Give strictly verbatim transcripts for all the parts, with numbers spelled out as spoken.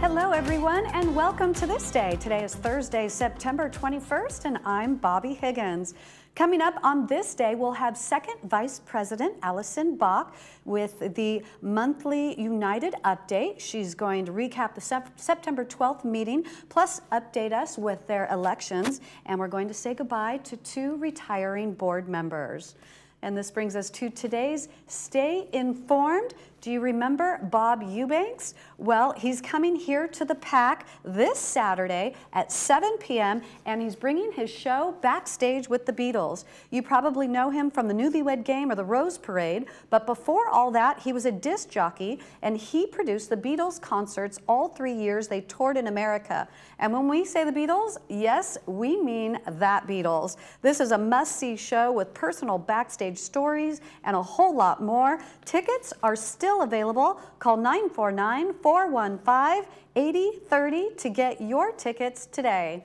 Hello everyone and welcome to This Day. Today is Thursday, September twenty-first, and I'm Bobby Higgins. Coming up on This Day, we'll have Second Vice President Allison Bach with the monthly United Update. She's going to recap the September twelfth meeting, plus update us with their elections, and we're going to say goodbye to two retiring board members. And this brings us to today's Stay Informed. Do you remember Bob Eubanks? Well, he's coming here to the PAC this Saturday at seven p m and he's bringing his show Backstage with the Beatles. You probably know him from the Newlywed Game or the Rose Parade, but before all that, he was a disc jockey and he produced the Beatles concerts all three years they toured in America. And when we say the Beatles, yes, we mean that Beatles. This is a must-see show with personal backstage stories and a whole lot more. Tickets are still available. Call nine four nine, four one five, eight zero three zero to get your tickets today.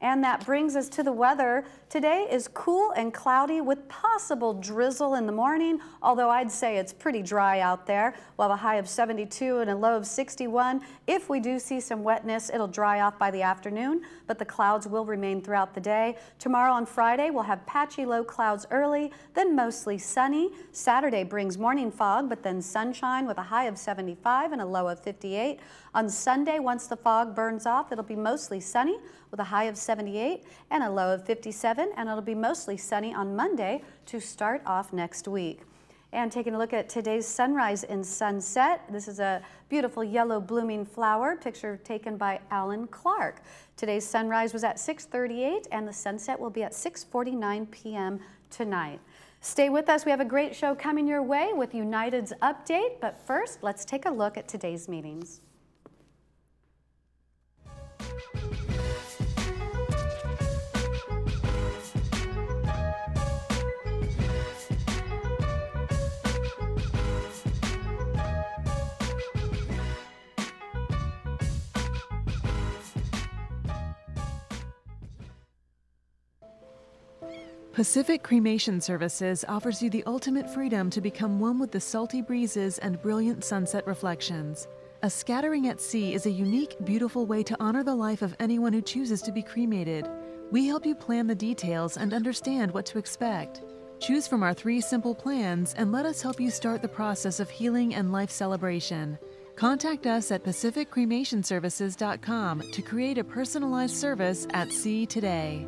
And that brings us to the weather. Today is cool and cloudy with possible drizzle in the morning, although I'd say it's pretty dry out there. We'll have a high of seventy-two and a low of sixty-one. If we do see some wetness, it'll dry off by the afternoon, but the clouds will remain throughout the day. Tomorrow on Friday, we'll have patchy low clouds early, then mostly sunny. Saturday brings morning fog, but then sunshine with a high of seventy-five and a low of fifty-eight. On Sunday, once the fog burns off, it'll be mostly sunny with a high of seventy-eight and a low of fifty-seven, and it'll be mostly sunny on Monday to start off next week. And taking a look at today's sunrise and sunset, this is a beautiful yellow blooming flower picture taken by Alan Clark. Today's sunrise was at six thirty-eight and the sunset will be at six forty-nine p m tonight. Stay with us. We have a great show coming your way with United's update, but first let's take a look at today's meetings. Pacific Cremation Services offers you the ultimate freedom to become one with the salty breezes and brilliant sunset reflections. A scattering at sea is a unique, beautiful way to honor the life of anyone who chooses to be cremated. We help you plan the details and understand what to expect. Choose from our three simple plans and let us help you start the process of healing and life celebration. Contact us at Pacific Cremation Services dot com to create a personalized service at sea today.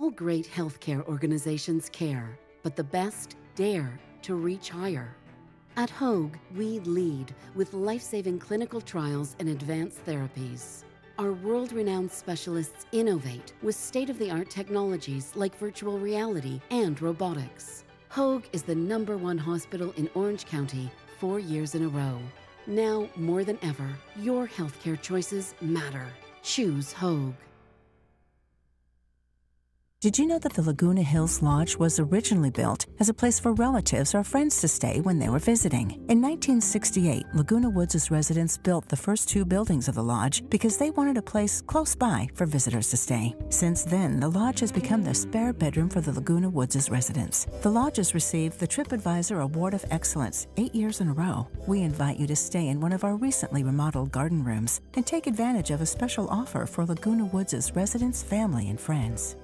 All great healthcare organizations care, but the best dare to reach higher. At Hoag, we lead with life-saving clinical trials and advanced therapies. Our world-renowned specialists innovate with state-of-the-art technologies like virtual reality and robotics. Hoag is the number one hospital in Orange County four years in a row. Now more than ever, your healthcare choices matter. Choose Hoag. Did you know that the Laguna Hills Lodge was originally built as a place for relatives or friends to stay when they were visiting? In nineteen sixty-eight, Laguna Woods' residents built the first two buildings of the lodge because they wanted a place close by for visitors to stay. Since then, the lodge has become the spare bedroom for the Laguna Woods' residents. The lodge has received the TripAdvisor Award of Excellence eight years in a row. We invite you to stay in one of our recently remodeled garden rooms and take advantage of a special offer for Laguna Woods' residents, family, and friends.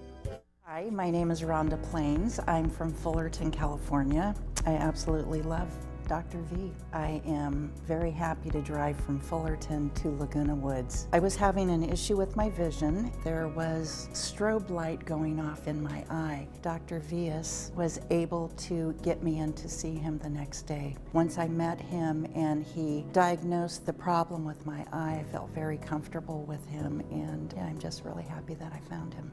Hi, my name is Rhonda Plains. I'm from Fullerton, California. I absolutely love Doctor V. I am very happy to drive from Fullerton to Laguna Woods. I was having an issue with my vision. There was strobe light going off in my eye. Doctor Vyas was able to get me in to see him the next day. Once I met him and he diagnosed the problem with my eye, I felt very comfortable with him, and I'm just really happy that I found him.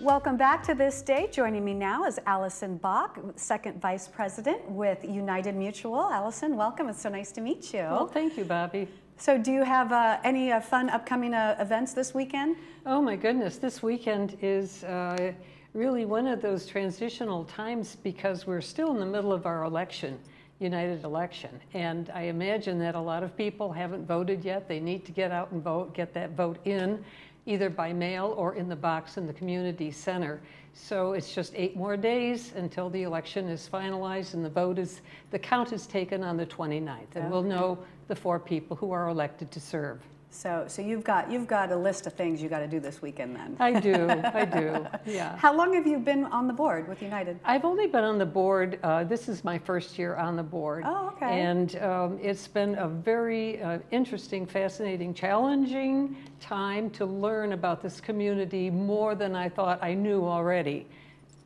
Welcome back to This Day. Joining me now is Allison Bach, Second Vice President with United Mutual. Allison, welcome. It's so nice to meet you. Well, thank you, Bobby. So do you have uh, any uh, fun upcoming uh, events this weekend? Oh my goodness, this weekend is uh, really one of those transitional times because we're still in the middle of our election. United election. And I imagine that a lot of people haven't voted yet. They need to get out and vote, get that vote in, either by mail or in the box in the community center. So it's just eight more days until the election is finalized and the vote is, the count is taken on the twenty-ninth. And okay. we'll know the four people who are elected to serve. So, so you've got you've got a list of things you got to do this weekend then. I do, I do. Yeah. How long have you been on the board with United? I've only been on the board. Uh, this is my first year on the board. Oh, okay. And um, it's been a very uh, interesting, fascinating, challenging time to learn about this community more than I thought I knew already.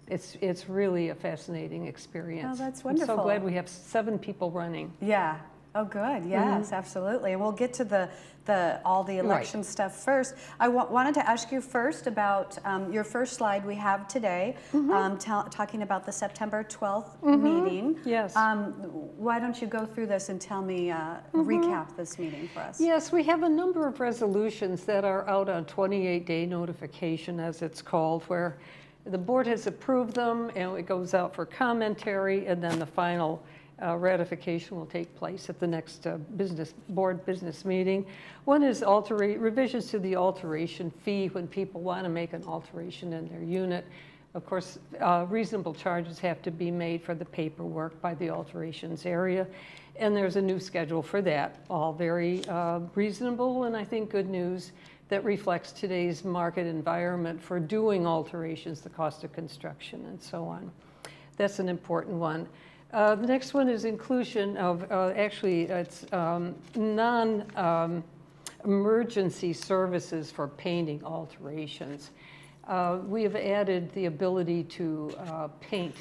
It's it's really a fascinating experience. Oh, that's wonderful. I'm so glad we have seven people running. Yeah. Oh, good. Yes, mm-hmm. absolutely. And we'll get to the, the all the election right. stuff first. I w wanted to ask you first about um, your first slide we have today, mm-hmm. um, talking about the September twelfth mm-hmm. meeting. Yes. Um, why don't you go through this and tell me, uh, mm-hmm. recap this meeting for us. Yes, we have a number of resolutions that are out on twenty-eight day notification, as it's called, where the board has approved them and it goes out for commentary and then the final Uh, ratification will take place at the next uh, business board business meeting. One is altera- revisions to the alteration fee when people want to make an alteration in their unit. Of course, uh, reasonable charges have to be made for the paperwork by the alterations area, and there's a new schedule for that. All very uh, reasonable and I think good news that reflects today's market environment for doing alterations, the cost of construction, and so on. That's an important one. Uh, the next one is inclusion of, uh, actually, it's um, non-emergency um, services for painting alterations. Uh, we have added the ability to uh, paint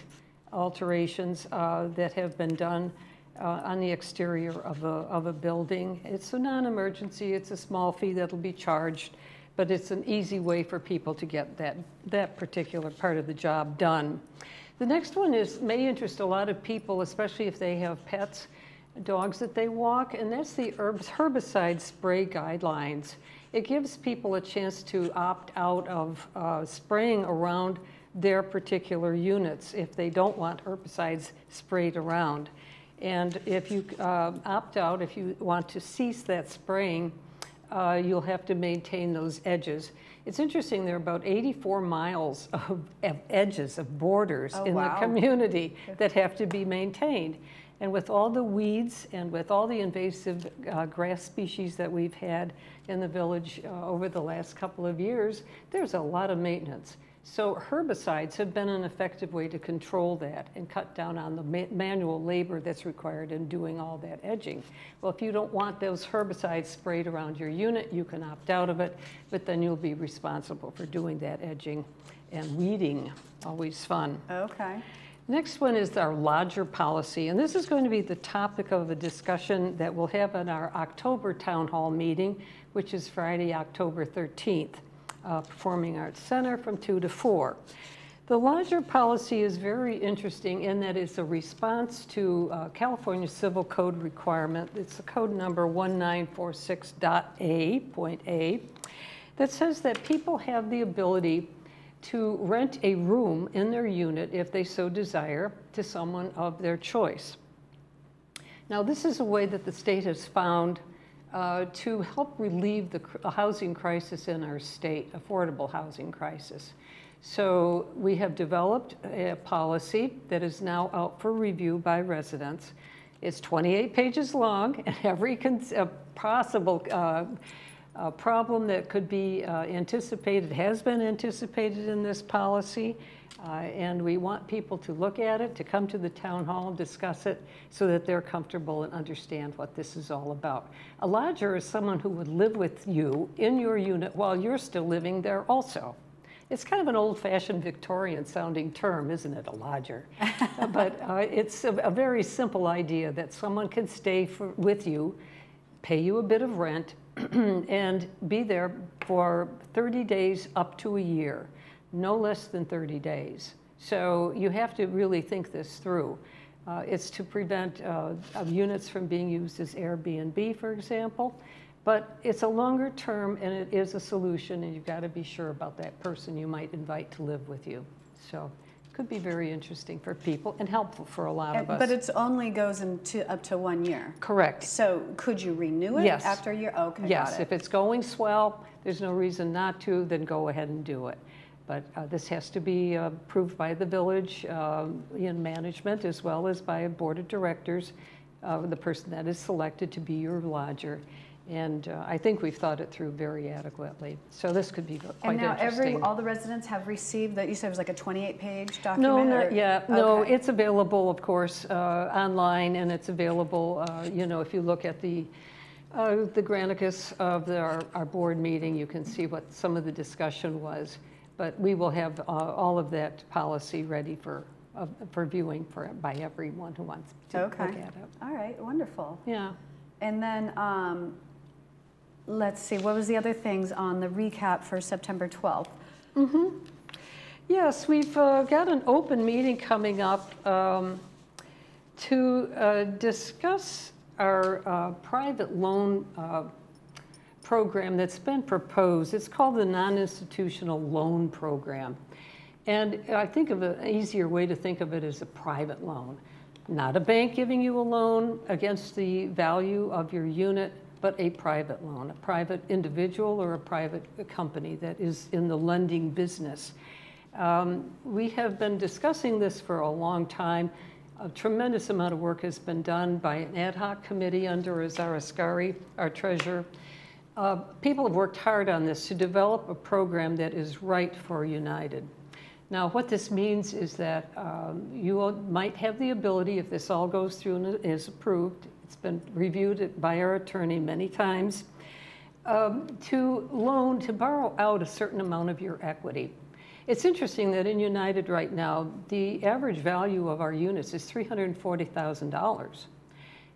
alterations uh, that have been done uh, on the exterior of a, of a building. It's a non-emergency, it's a small fee that'll be charged, but it's an easy way for people to get that, that particular part of the job done. The next one is, may interest a lot of people, especially if they have pets, dogs that they walk, and that's the herbicide spray guidelines. It gives people a chance to opt out of uh, spraying around their particular units if they don't want herbicides sprayed around. And if you uh, opt out, if you want to cease that spraying, uh, you'll have to maintain those edges. It's interesting, there are about eighty-four miles of, of edges, of borders oh, in wow. the community that have to be maintained. And with all the weeds and with all the invasive uh, grass species that we've had in the village uh, over the last couple of years, there's a lot of maintenance. So herbicides have been an effective way to control that and cut down on the ma manual labor that's required in doing all that edging. Well, if you don't want those herbicides sprayed around your unit, you can opt out of it, but then you'll be responsible for doing that edging and weeding. Always fun. Okay. Next one is our lodger policy, and this is going to be the topic of a discussion that we'll have in our October town hall meeting, which is Friday, October thirteenth. Uh, Performing Arts Center from two to four. The lodger policy is very interesting in that it's a response to uh, California Civil Code requirement. It's the code number nineteen forty-six A point A that says that people have the ability to rent a room in their unit if they so desire to someone of their choice. Now this is a way that the state has found Uh, to help relieve the cr housing crisis in our state, affordable housing crisis. So we have developed a policy that is now out for review by residents. It's twenty-eight pages long, and every cons uh, possible uh, uh, problem that could be uh, anticipated has been anticipated in this policy. Uh, and we want people to look at it, to come to the town hall and discuss it so that they're comfortable and understand what this is all about. A lodger is someone who would live with you in your unit while you're still living there also. It's kind of an old-fashioned Victorian-sounding term, isn't it, a lodger? But uh, it's a, a very simple idea that someone can stay for, with you, pay you a bit of rent, and be there for thirty days up to a year. No less than thirty days. So you have to really think this through. Uh, it's to prevent uh, units from being used as Airbnb, for example, but it's a longer term and it is a solution, and you've got to be sure about that person you might invite to live with you. So could be very interesting for people and helpful for a lot of us. But it only goes into up to one year. Correct. So could you renew it yes. after a year? Okay, yes, got it. If it's going swell, there's no reason not to, then go ahead and do it. But uh, this has to be uh, approved by the village uh, in management, as well as by a board of directors, uh, the person that is selected to be your lodger. And uh, I think we've thought it through very adequately. So this could be quite interesting. And now every, all the residents have received that, you said it was like a twenty-eight page document? No, not yet. Okay. No, it's available, of course, uh, online, and it's available, uh, you know, if you look at the uh, the Granicus of the, our, our board meeting, you can see what some of the discussion was. But we will have uh, all of that policy ready for uh, for viewing for, by everyone who wants to okay. look at it. All right, wonderful. Yeah. And then, um, let's see, what was the other things on the recap for September twelfth? Mm-hmm. Yes, we've uh, got an open meeting coming up um, to uh, discuss our uh, private loan uh, program that's been proposed. It's called the Non-Institutional Loan Program. And I think of an easier way to think of it as a private loan. Not a bank giving you a loan against the value of your unit, but a private loan, a private individual or a private company that is in the lending business. Um, we have been discussing this for a long time. A tremendous amount of work has been done by an ad hoc committee under Azar Iskari, our treasurer. Uh, people have worked hard on this to develop a program that is right for United. Now, what this means is that um, you might have the ability, if this all goes through and is approved, it's been reviewed by our attorney many times, um, to loan, to borrow out a certain amount of your equity. It's interesting that in United right now, the average value of our units is three hundred forty thousand dollars.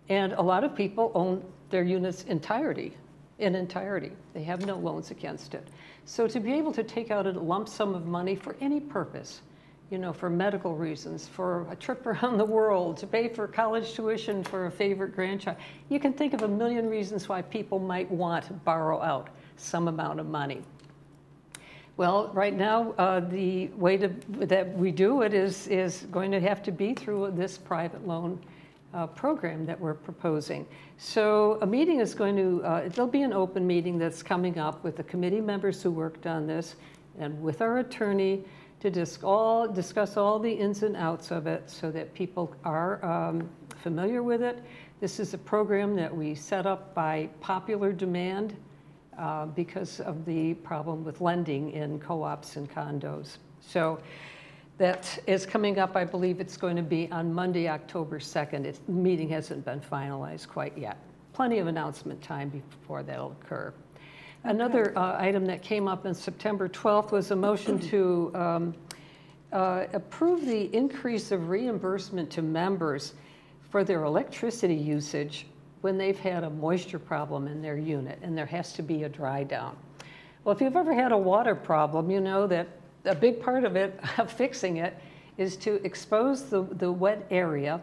And a lot of people own their units entirety, in entirety. They have no loans against it. So to be able to take out a lump sum of money for any purpose, you know, for medical reasons, for a trip around the world, to pay for college tuition for a favorite grandchild. You can think of a million reasons why people might want to borrow out some amount of money. Well, right now, uh, the way to, that we do it is, is going to have to be through this private loan uh, program that we're proposing. So a meeting is going to, uh, there'll be an open meeting that's coming up with the committee members who worked on this and with our attorney, to discuss all, discuss all the ins and outs of it so that people are um, familiar with it. This is a program that we set up by popular demand uh, because of the problem with lending in co-ops and condos. So that is coming up. I believe it's going to be on Monday, October second. It's, the meeting hasn't been finalized quite yet. Plenty of announcement time before that'll occur. Another uh, item that came up on September twelfth was a motion to um, uh, approve the increase of reimbursement to members for their electricity usage when they've had a moisture problem in their unit and there has to be a dry down. Well, if you've ever had a water problem, you know that a big part of it, of fixing it, is to expose the, the wet area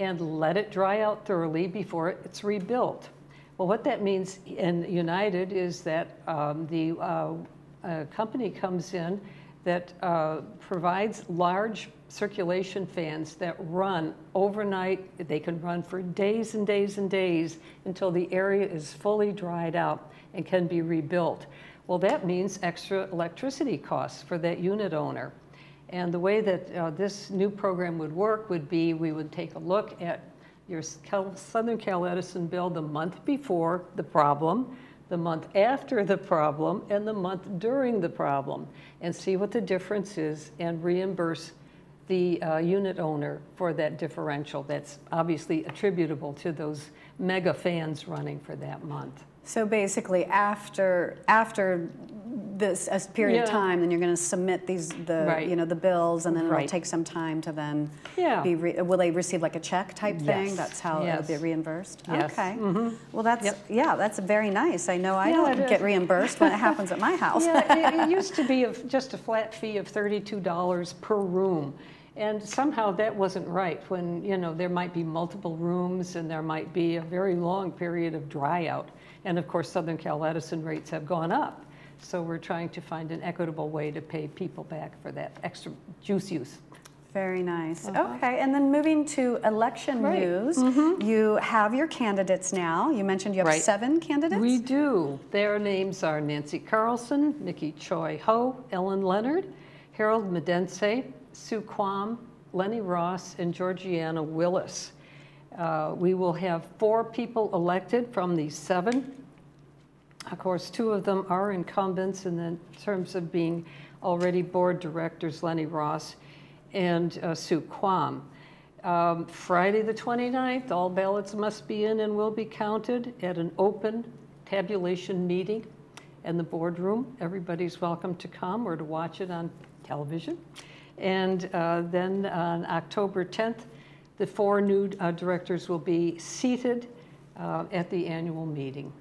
and let it dry out thoroughly before it's rebuilt. Well, what that means in United is that um, the uh, uh, company comes in that uh, provides large circulation fans that run overnight. They can run for days and days and days until the area is fully dried out and can be rebuilt. Well, that means extra electricity costs for that unit owner. And the way that uh, this new program would work would be we would take a look at your Southern Cal Edison bill the month before the problem, the month after the problem, and the month during the problem, and see what the difference is and reimburse the uh, unit owner for that differential that's obviously attributable to those mega fans running for that month. So basically, after after this a period yeah. of time, then you're going to submit these the right. you know the bills, and then it'll right. take some time to then yeah. be re will they receive like a check type yes. thing? That's how yes. it'll be reimbursed. Yes. Okay. Mm-hmm. Well, that's yep. yeah, that's very nice. I know I yeah, don't get reimbursed when it happens at my house. Yeah, it, it used to be a, just a flat fee of thirty-two dollars per room. And somehow that wasn't right when, you know, there might be multiple rooms and there might be a very long period of dry out. And of course, Southern Cal Edison rates have gone up. So we're trying to find an equitable way to pay people back for that extra juice use. Very nice. Uh-huh. Okay, and then moving to election right. news, mm-hmm. you have your candidates now. You mentioned you have right. seven candidates? We do. Their names are Nancy Carlson, Nikki Choi Ho, Ellen Leonard, Harold Medense, Sue Quam, Lenny Ross, and Georgiana Willis. Uh, we will have four people elected from the seven. Of course, two of them are incumbents in the terms of being already board directors, Lenny Ross and uh, Sue Quam. Um, Friday the twenty-ninth, all ballots must be in and will be counted at an open tabulation meeting in the boardroom. Everybody's welcome to come or to watch it on television. And uh, then on October tenth, the four new uh, directors will be seated uh, at the annual meeting.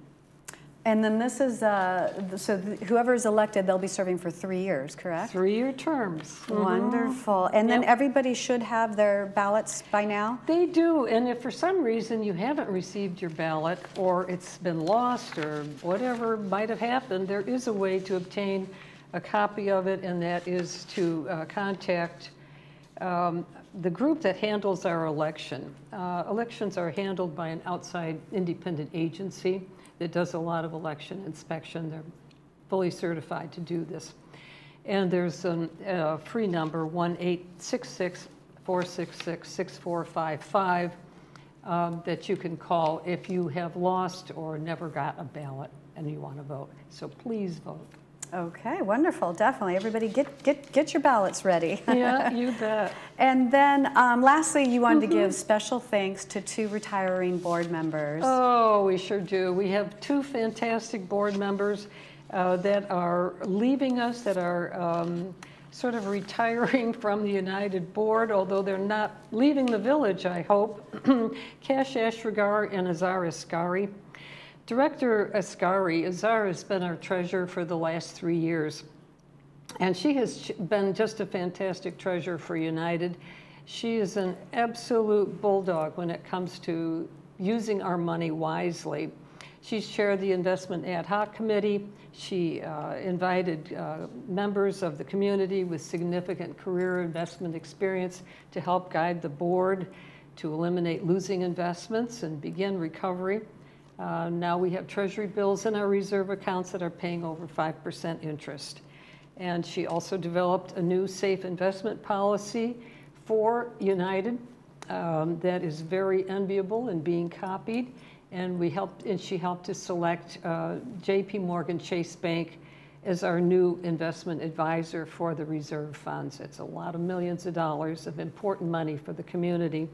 And then this is, uh, so whoever is elected, they'll be serving for three years, correct? Three-year terms. Wonderful. And then yep. everybody should have their ballots by now? They do. And if for some reason you haven't received your ballot or it's been lost or whatever might have happened, there is a way to obtain a copy of it, and that is to uh, contact um, the group that handles our election. Uh, elections are handled by an outside independent agency that does a lot of election inspection. They're fully certified to do this. And there's a uh, free number, one eight six six, four six six, six four five five, um, that you can call if you have lost or never got a ballot and you want to vote. So please vote. Okay, wonderful, definitely. Everybody get get get your ballots ready. Yeah, you bet. And then um, lastly, you wanted mm-hmm. to give special thanks to two retiring board members. Oh, we sure do. We have two fantastic board members uh, that are leaving us, that are um, sort of retiring from the United Board, although they're not leaving the village, I hope. Kash Ashrigar and Azar Iskari. Director Iskari, Azar has been our treasurer for the last three years, and she has been just a fantastic treasurer for United. She is an absolute bulldog when it comes to using our money wisely. She's chaired the Investment Ad Hoc Committee. She uh, invited uh, members of the community with significant career investment experience to help guide the board to eliminate losing investments and begin recovery. Uh, now we have treasury bills in our reserve accounts that are paying over five percent interest. And she also developed a new safe investment policy for United um, that is very enviable and being copied. And we helped, and she helped to select uh, J P Morgan Chase Bank as our new investment advisor for the reserve funds. It's a lot of millions of dollars of important money for the community.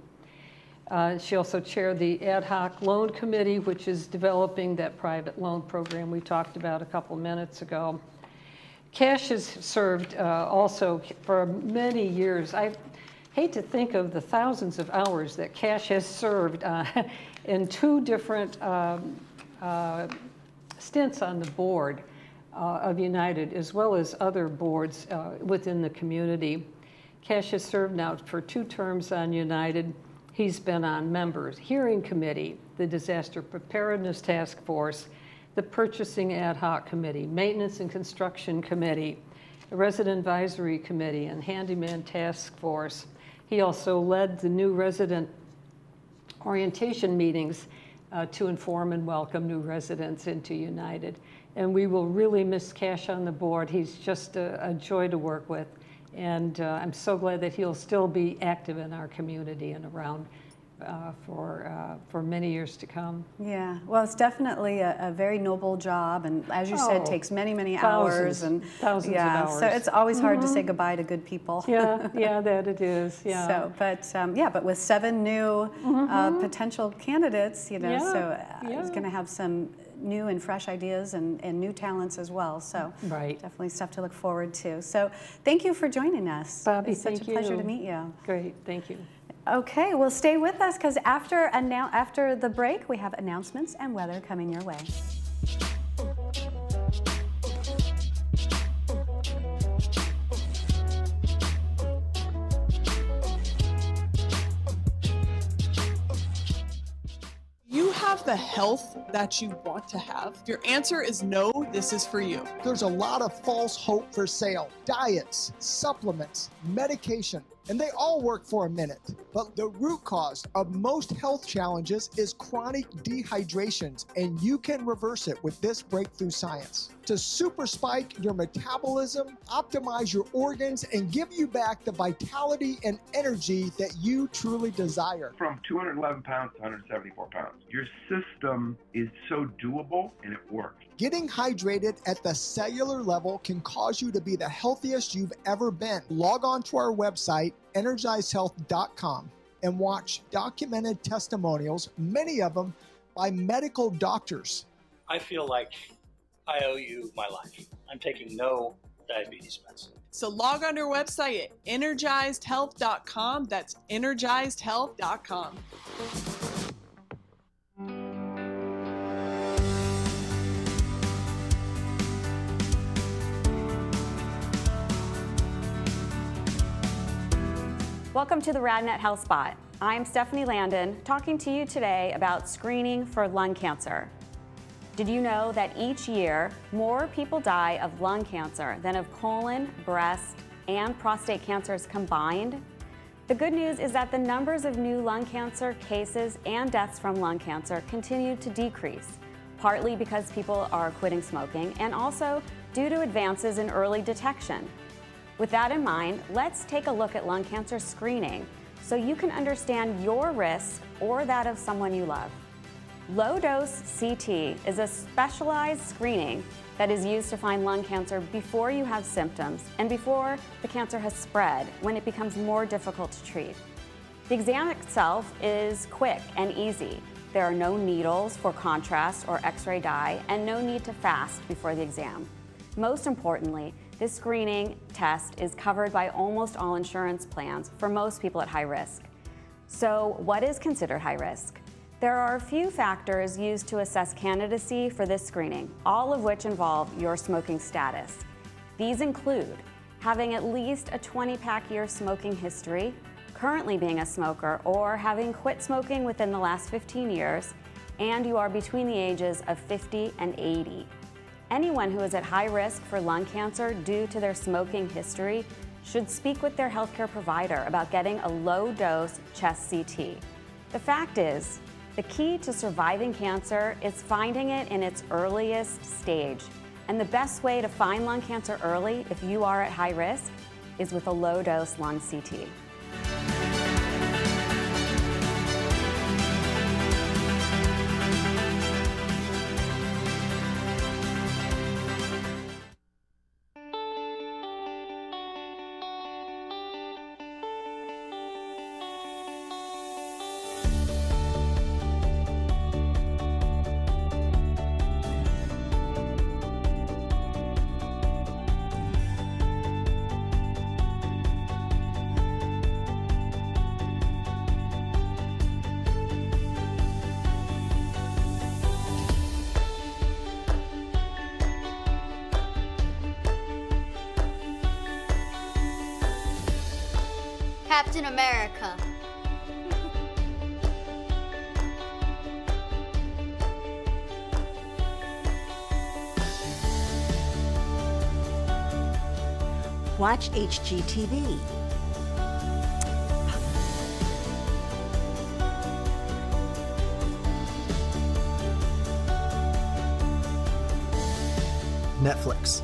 Uh, she also chaired the Ad Hoc Loan Committee, which is developing that private loan program we talked about a couple minutes ago. Kash has served uh, also for many years. I hate to think of the thousands of hours that Kash has served uh, in two different um, uh, stints on the board uh, of United, as well as other boards uh, within the community. Kash has served now for two terms on United. He's been on members, hearing committee, the disaster preparedness task force, the purchasing ad hoc committee, maintenance and construction committee, the resident advisory committee, and handyman task force. He also led the new resident orientation meetings uh, to inform and welcome new residents into United. And we will really miss Kash on the board. He's just a, a joy to work with. And uh, I'm so glad that he'll still be active in our community and around uh, for, uh, for many years to come. Yeah, well, it's definitely a, a very noble job, and as you oh, said, takes many, many thousands, hours. And thousands yeah, of hours. So it's always hard mm-hmm. to say goodbye to good people. Yeah, yeah, that it is, yeah. So, but um, yeah, but with seven new mm-hmm. uh, potential candidates, you know, yeah, so yeah. it's gonna have some new and fresh ideas and, and new talents as well. So right. definitely stuff to look forward to. So thank you for joining us. Bobby, it's such a pleasure to meet you. Great, thank you. Okay, well stay with us because after, after the break, we have announcements and weather coming your way. Have the health that you want to have? If your answer is no, this is for you. There's a lot of false hope for sale. Diets, supplements, medication, and they all work for a minute. But the root cause of most health challenges is chronic dehydrations, and you can reverse it with this breakthrough science. To super spike your metabolism, optimize your organs, and give you back the vitality and energy that you truly desire. From two hundred eleven pounds to one hundred seventy-four pounds, your system is so doable and it works. Getting hydrated at the cellular level can cause you to be the healthiest you've ever been. Log on to our website, energized health dot com, and watch documented testimonials, many of them by medical doctors. I feel like I owe you my life. I'm taking no diabetes medicine. So log on to our website at energized health dot com. That's energized health dot com. Welcome to the RadNet Health Spot. I'm Stephanie Landon, talking to you today about screening for lung cancer. Did you know that each year, more people die of lung cancer than of colon, breast, and prostate cancers combined? The good news is that the numbers of new lung cancer cases and deaths from lung cancer continue to decrease, partly because people are quitting smoking and also due to advances in early detection. With that in mind, let's take a look at lung cancer screening so you can understand your risk or that of someone you love. Low-dose C T is a specialized screening that is used to find lung cancer before you have symptoms and before the cancer has spread, when it becomes more difficult to treat. The exam itself is quick and easy. There are no needles for contrast or x-ray dye and no need to fast before the exam. Most importantly, this screening test is covered by almost all insurance plans for most people at high risk. So what is considered high risk? There are a few factors used to assess candidacy for this screening, all of which involve your smoking status. These include having at least a twenty-pack year smoking history, currently being a smoker, or having quit smoking within the last fifteen years, and you are between the ages of fifty and eighty. Anyone who is at high risk for lung cancer due to their smoking history should speak with their healthcare provider about getting a low-dose chest C T. The fact is, the key to surviving cancer is finding it in its earliest stage. And the best way to find lung cancer early, if you are at high risk, is with a low-dose lung C T. Captain America. Watch H G T V. Netflix.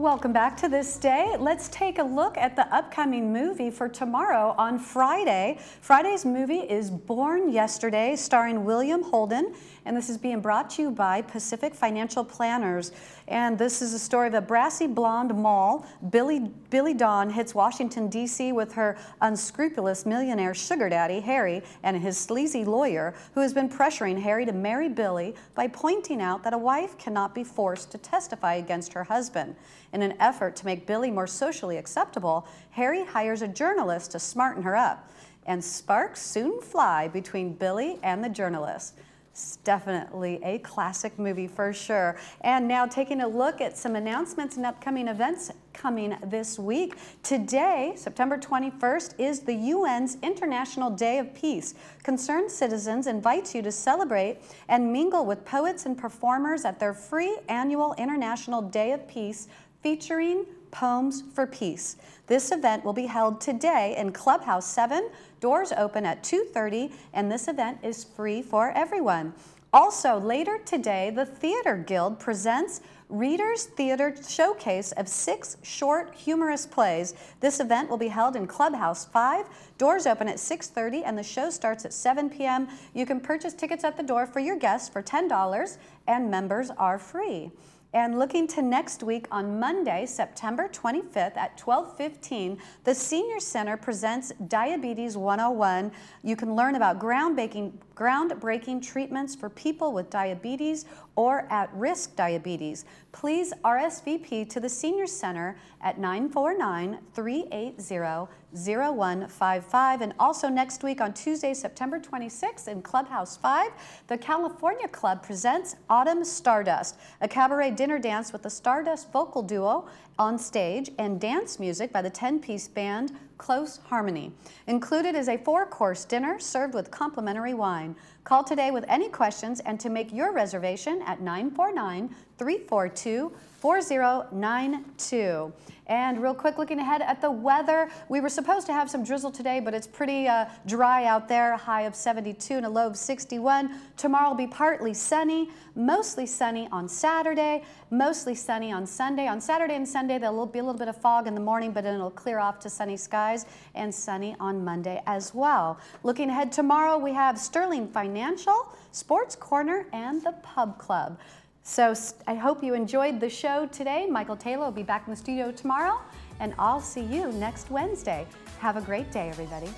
Welcome back to This Day. Let's take a look at the upcoming movie for tomorrow on Friday. Friday's movie is Born Yesterday, starring William Holden, and this is being brought to you by Pacific Financial Planners. And this is a story of a brassy blonde moll, Billy, Billy Dawn, hits Washington, D C with her unscrupulous millionaire sugar daddy, Harry, and his sleazy lawyer, who has been pressuring Harry to marry Billy by pointing out that a wife cannot be forced to testify against her husband. In an effort to make Billy more socially acceptable, Harry hires a journalist to smarten her up, and sparks soon fly between Billy and the journalist. It's definitely a classic movie for sure. And now taking a look at some announcements and upcoming events coming this week. Today, September twenty-first, is the U N's International Day of Peace. Concerned Citizens invites you to celebrate and mingle with poets and performers at their free annual International Day of Peace featuring Poems for Peace. This event will be held today in Clubhouse seven. Doors open at two thirty, and this event is free for everyone. Also, later today, the Theater Guild presents Readers Theater Showcase of six short humorous plays. This event will be held in Clubhouse five. Doors open at six thirty, and the show starts at seven p m You can purchase tickets at the door for your guests for ten dollars, and members are free. And looking to next week on Monday, September twenty-fifth at twelve fifteen, the Senior Center presents Diabetes one oh one. You can learn about groundbreaking, groundbreaking treatments for people with diabetes or at-risk diabetes. Please R S V P to the Senior Center at nine four nine, three eight zero, zero one five five. And also next week on Tuesday, September twenty-sixth in Clubhouse five, the California Club presents Autumn Stardust, a cabaret dinner dance with the Stardust vocal duo on stage and dance music by the ten-piece band Close Harmony. Included is a four-course dinner served with complimentary wine. Call today with any questions and to make your reservation at nine four nine, three four two, four zero nine two. And real quick, looking ahead at the weather, we were supposed to have some drizzle today, but it's pretty uh, dry out there, a high of seventy-two and a low of sixty-one. Tomorrow will be partly sunny, mostly sunny on Saturday, mostly sunny on Sunday. On Saturday and Sunday, there'll be a little bit of fog in the morning, but it'll clear off to sunny skies, and sunny on Monday as well. Looking ahead tomorrow, we have Sterling Financial, Sports Corner, and the Pub Club. So I hope you enjoyed the show today. Michael Taylor will be back in the studio tomorrow, and I'll see you next Wednesday. Have a great day, everybody.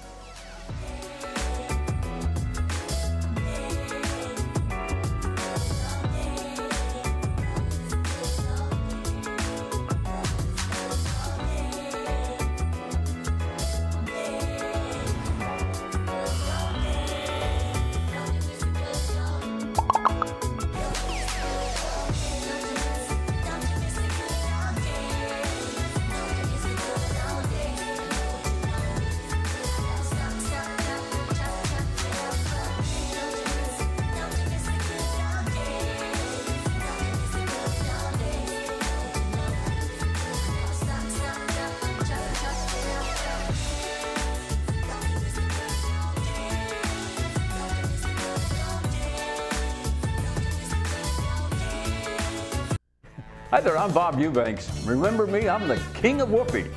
Hi there, I'm Bob Eubanks. Remember me, I'm the king of whoopee.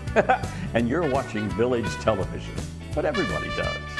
And you're watching Village Television, but everybody does.